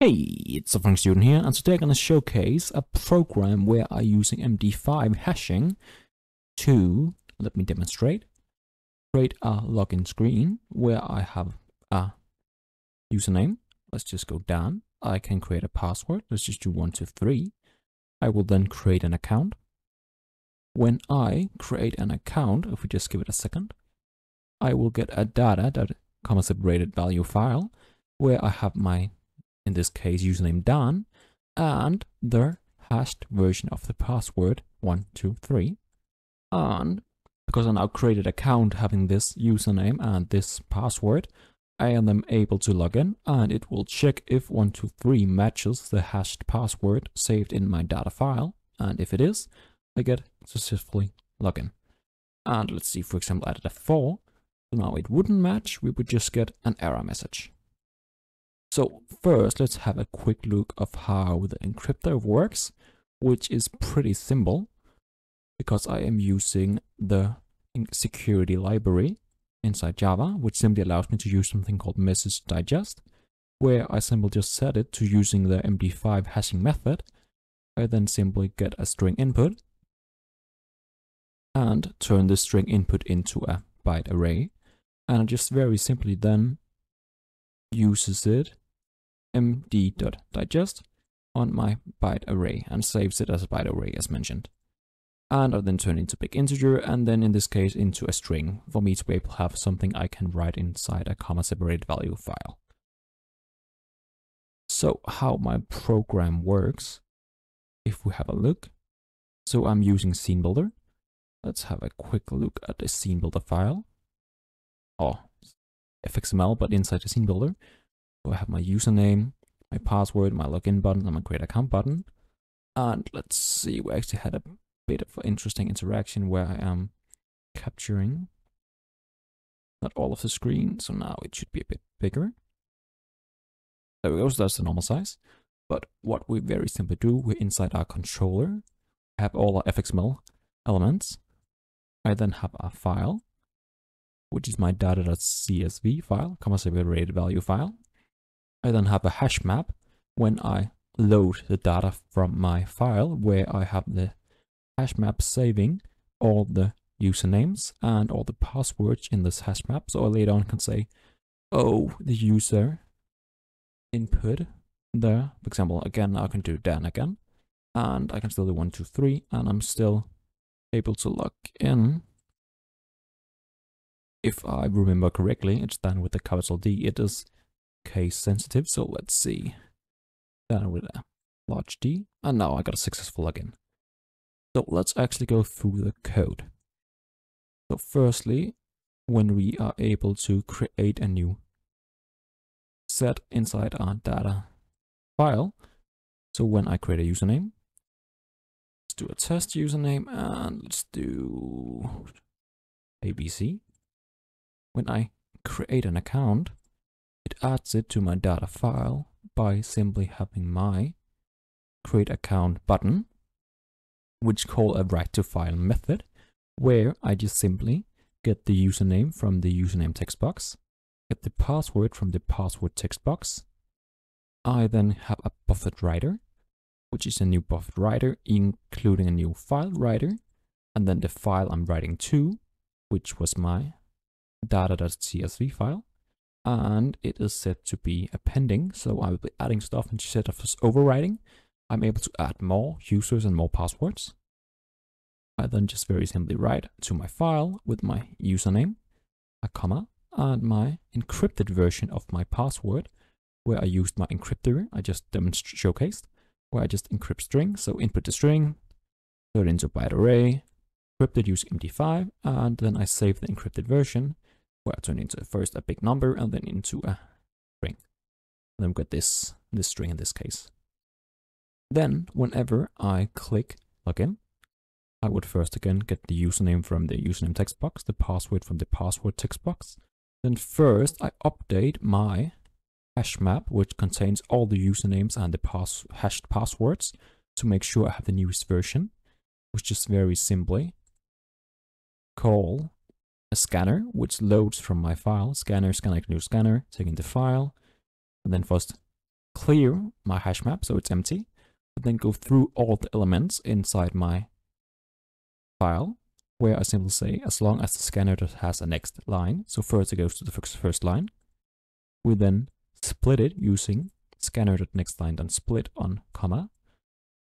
Hey, it's the Funk Student here, and today I'm going to showcase a program where I'm using MD5 hashing to, let me demonstrate, create a login screen where I have a username. Let's just go down. I can create a password. Let's just do 123. I will then create an account. When I create an account, if we just give it a second, I will get a data.comma-separated value file where I have my, in this case, username Dan and the hashed version of the password 123. And because I now created an account having this username and this password, I am then able to log in and it will check if 123 matches the hashed password saved in my data file. And if it is, I get successfully login. And let's see, for example, I did a 4. So now it wouldn't match. We would just get an error message. So first, let's have a quick look of how the encryptor works, which is pretty simple because I am using the security library inside Java, which simply allows me to use something called MessageDigest, where I simply just set it to using the MD5 hashing method. I then simply get a string input and turn this string input into a byte array. And I just very simply then uses it md.digest on my byte array and saves it as a byte array as mentioned. And I'll then turn it into big integer and then in this case into a string for me to be able to have something I can write inside a comma separated value file. So how my program works, if we have a look. So I'm using Scene Builder. Let's have a quick look at the Scene Builder file. Oh, FXML, but inside the Scene Builder. So I have my username, my password, my login button, and my create account button. And let's see, we actually had a bit of an interesting interaction where I am capturing not all of the screen. So now it should be a bit bigger. There we go, so that's the normal size. But what we very simply do, we're inside our controller, we have all our FXML elements. I then have our file, which is my data.csv file, comma separated value file. I then have a hash map when I load the data from my file, where I have the hash map saving all the usernames and all the passwords in this hash map. So I later on can say, oh, the user input there. For example, again, I can do Dan again, and I can still do 123, and I'm still able to log in. If I remember correctly, it's done with a capital D. It is case sensitive, so let's see. Done with a large D, and now I got a successful login. So let's actually go through the code. So firstly, when we are able to create a new set inside our data file, so when I create a username, let's do a test username, and let's do ABC. When I create an account, it adds it to my data file by simply having my create account button, which call a write to file method, where I just simply get the username from the username text box, get the password from the password text box. I then have a BufferedWriter, which is a new BufferedWriter, including a new FileWriter, and then the file I'm writing to, which was my data.csv file, and it is set to be appending, so I will be adding stuff instead of just overwriting. I'm able to add more users and more passwords. I then just very simply write to my file with my username, a comma, and my encrypted version of my password, where I used my encryptor I just showcased, where I just encrypt string, so input the string, turn it into a byte array, encrypted using MD5, and then I save the encrypted version, where I turn into first a big number and then into a string. And then we've got this string in this case. Then whenever I click login, I would first again get the username from the username text box, the password from the password text box. Then first I update my hash map, which contains all the usernames and the hashed passwords, to make sure I have the newest version, which is very simply call a scanner, which loads from my file, scanner, new scanner, taking the file, and then first clear my hash map so it's empty, but then go through all the elements inside my file, where I simply say as long as the scanner has a next line, so first it goes to the first line. We then split it using scanner.nextLine, then split on comma.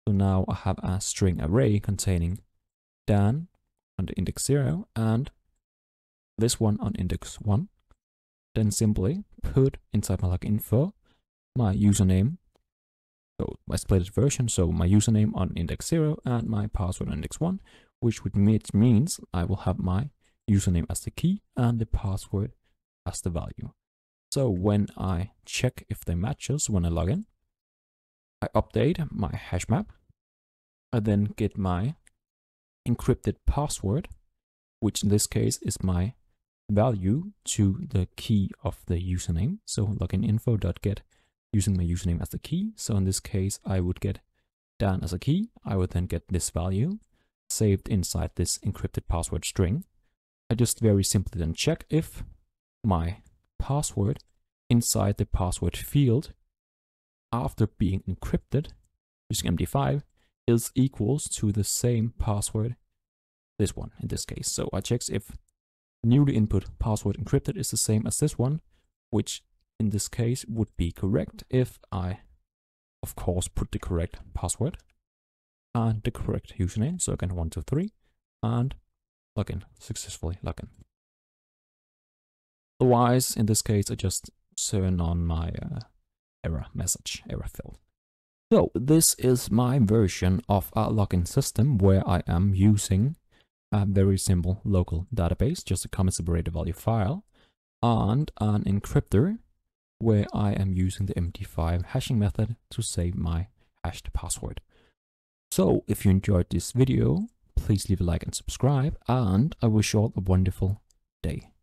So now I have a string array containing Dan on the index 0 and this one on index 1. Then simply put inside my log info my username, so my split version, so my username on index 0 and my password on index 1, which would means I will have my username as the key and the password as the value. So when I check if they matches when I log in, I update my hash map. I then get my encrypted password, which in this case is my value to the key of the username. So login info.get using my username as the key. So in this case, I would get Dan as a key. I would then get this value saved inside this encrypted password string. I just very simply then check if my password inside the password field after being encrypted using MD5 is equals to the same password, this one in this case. So I check if newly input password encrypted is the same as this one, which in this case would be correct if I, of course, put the correct password and the correct username. So again, 1, 2, 3, and login, successfully login. Otherwise, in this case, I just turn on my error message, error field. So this is my version of a login system where I am using a very simple local database, just a comma-separated value file, and an encryptor where I am using the MD5 hashing method to save my hashed password. So if you enjoyed this video, please leave a like and subscribe, and I wish you all a wonderful day.